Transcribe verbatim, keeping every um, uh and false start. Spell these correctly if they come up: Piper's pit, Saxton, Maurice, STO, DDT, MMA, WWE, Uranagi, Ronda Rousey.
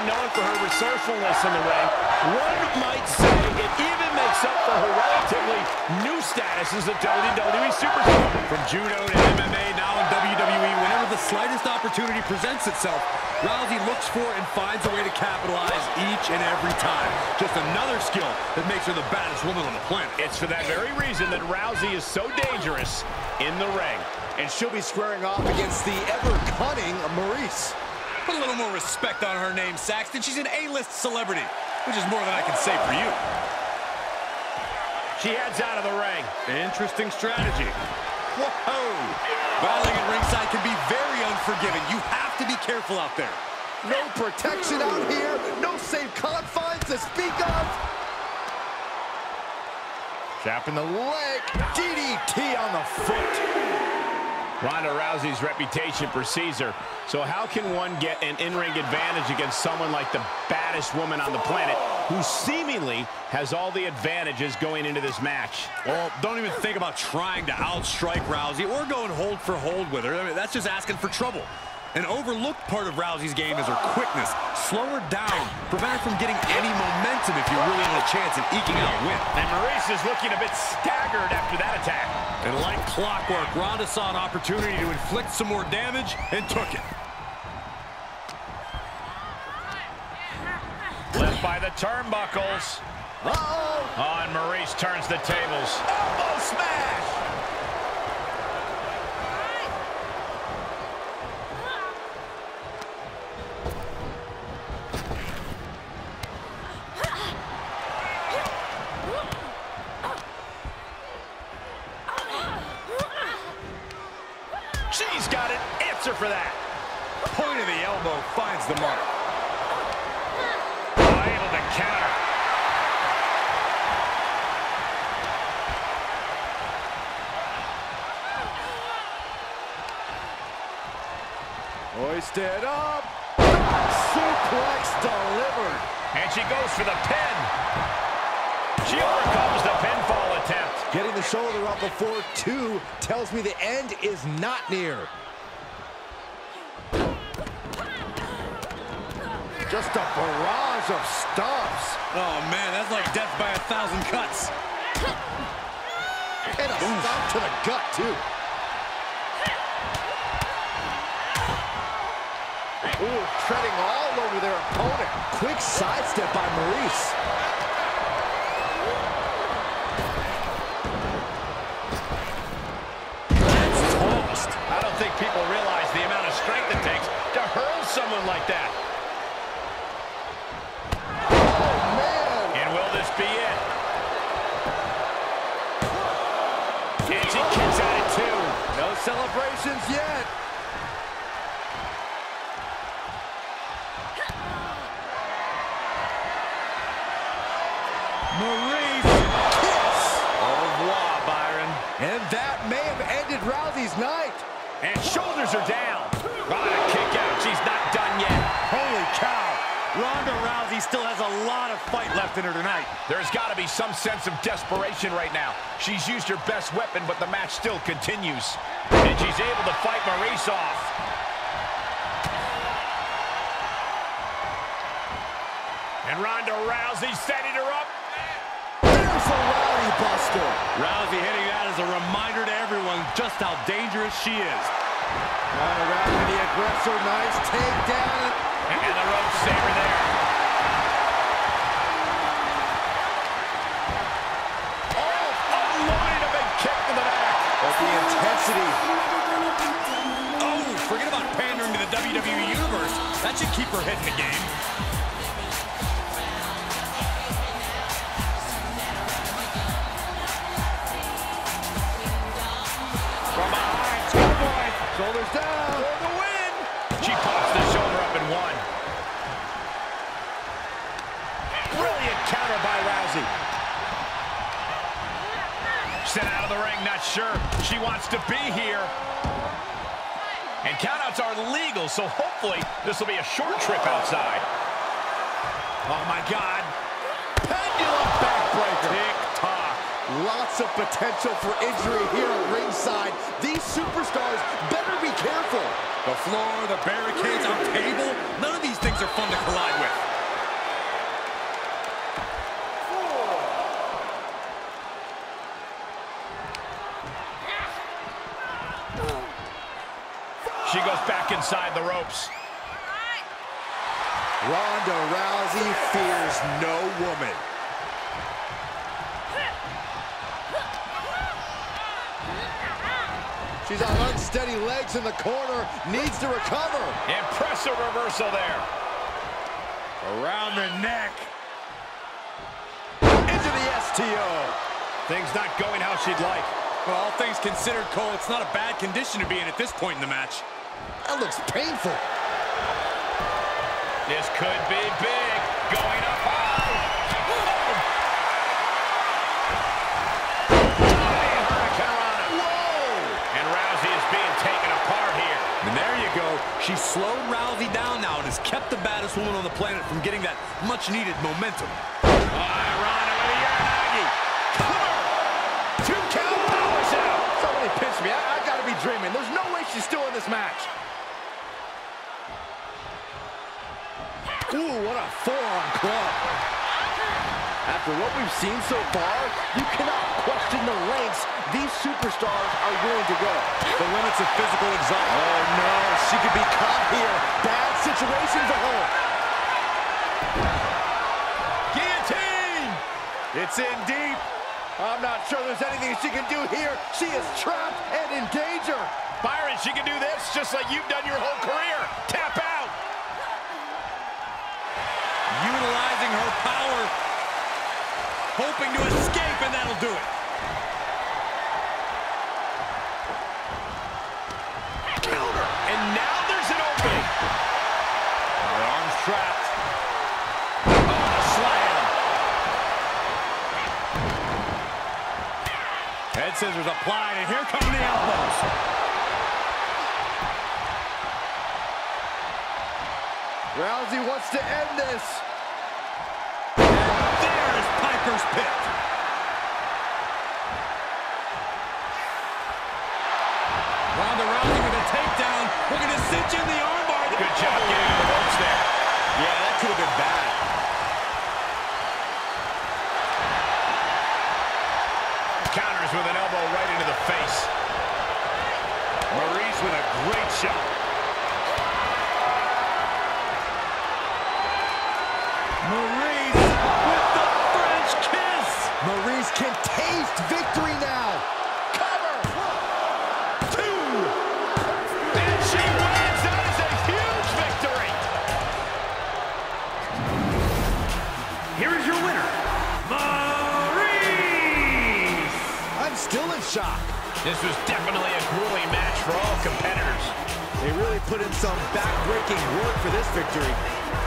been known for her resourcefulness in the ring, one might say it even makes up for her relatively new status as a W W E superstar. From judo to M M A, now in W W E, whenever the slightest opportunity presents itself, Rousey looks for and finds a way to capitalize each and every time. Just another skill that makes her the baddest woman on the planet. It's for that very reason that Rousey is so dangerous in the ring. And she'll be squaring off against the ever-cunning Maurice. Put a little more respect on her name, Saxton. She's an A-list celebrity, which is more than I can say for you. She heads out of the ring. Interesting strategy. Whoa! Battling at ringside can be very unforgiving. You have to be careful out there. No protection out here. No safe confines to speak of. Jab in the leg. D D T on the foot. Ronda Rousey's reputation precedes her, so how can one get an in-ring advantage against someone like the baddest woman on the planet who seemingly has all the advantages going into this match? Well, don't even think about trying to outstrike Rousey or going hold for hold with her. I mean, that's just asking for trouble. An overlooked part of Rousey's game is her quickness. Slow her down, prevent her from getting any momentum if you really want a chance at eking out a win. And Maurice is looking a bit staggered after that attack. And like clockwork, Ronda saw an opportunity to inflict some more damage and took it. Left by the turnbuckles. Uh-oh. Oh, and Maurice turns the tables. Elbow smash! She's got an answer for that. Point of the elbow finds the mark. Oh, able to counter. Hoisted up. Suplex delivered. And she goes for the pin. She overcomes the pinfall attempt. Getting the shoulder up before two tells me the end is not near. Just a barrage of stomps. Oh, man, that's like death by a thousand cuts. And a Oof. stomp to the gut, too. Ooh, treading all over their opponent. Quick sidestep by Maurice. People realize the amount of strength it takes to hurl someone like that. Oh, man. And will this be it? And she kicks at it, too. No celebrations yet. Marie kicks. Au revoir, Byron. And that may have ended Rousey's night. And shoulders are down. Ronda kick out. She's not done yet. Holy cow. Ronda Rousey still has a lot of fight left in her tonight. There's got to be some sense of desperation right now. She's used her best weapon, but the match still continues. And she's able to fight Maurice off. And Ronda Rousey setting her up. Ferrari buster. Rousey hitting that as a reminder to everyone just how dangerous she is. Ronda Rousey, the aggressor, nice takedown. And the rope saver there. Oh, unloading a big kick to the back. But the intensity. Oh, forget about pandering to the W W E Universe. That should keep her head in the game. Shoulders down for the win. She pops the shoulder up and won. Brilliant counter by Rousey. Sent out of the ring, not sure she wants to be here. And countouts are legal, so hopefully this will be a short trip outside. Oh, my God. Pendulum backbreaker. Tick-tock. Lots of potential for injury here at ringside. These superstars better be careful. The floor, the barricades, our table, none of these things are fun to collide with. inside the ropes. Ronda Rousey fears no woman. She's on unsteady legs in the corner, needs to recover. Impressive reversal there. Around the neck. Into the S T O. Things not going how she'd like. Well, all things considered, Cole, it's not a bad condition to be in at this point in the match. That looks painful. This could be big. Going up high. She's slowed Rousey down now and has kept the baddest woman on the planet from getting that much-needed momentum. Oh, Ronda with the Uranagi. Cover! Two count, powers out! Somebody pinch me. I, I gotta be dreaming. There's no way she's still in this match. Ooh, what a forearm club. After what we've seen so far, you cannot question the lengths these superstars are willing to go. The limits of physical exhaustion. Oh, no. She could be caught here. Bad situation for her. Guillotine! It's in deep. I'm not sure there's anything she can do here. She is trapped and in danger. Byron, she can do this just like you've done your whole career. Tap out. Utilizing her power. Hoping to escape, and that'll do it. And now there's an opening. Her arm's trapped. Oh, slam. Head scissors applied, and here come the elbows. Rousey wants to end this. And there is Piper's pit. Ronda Rousey with a takedown. We're going to cinch in the armbar. Good job getting out of the ropes there. Yeah, that could have been bad. Counters with an elbow right into the face. Maurice with a great shot. Maurice with the French kiss. Maurice can taste victory now. Shock. This was definitely a grueling match for all competitors. They really put in some back-breaking work for this victory.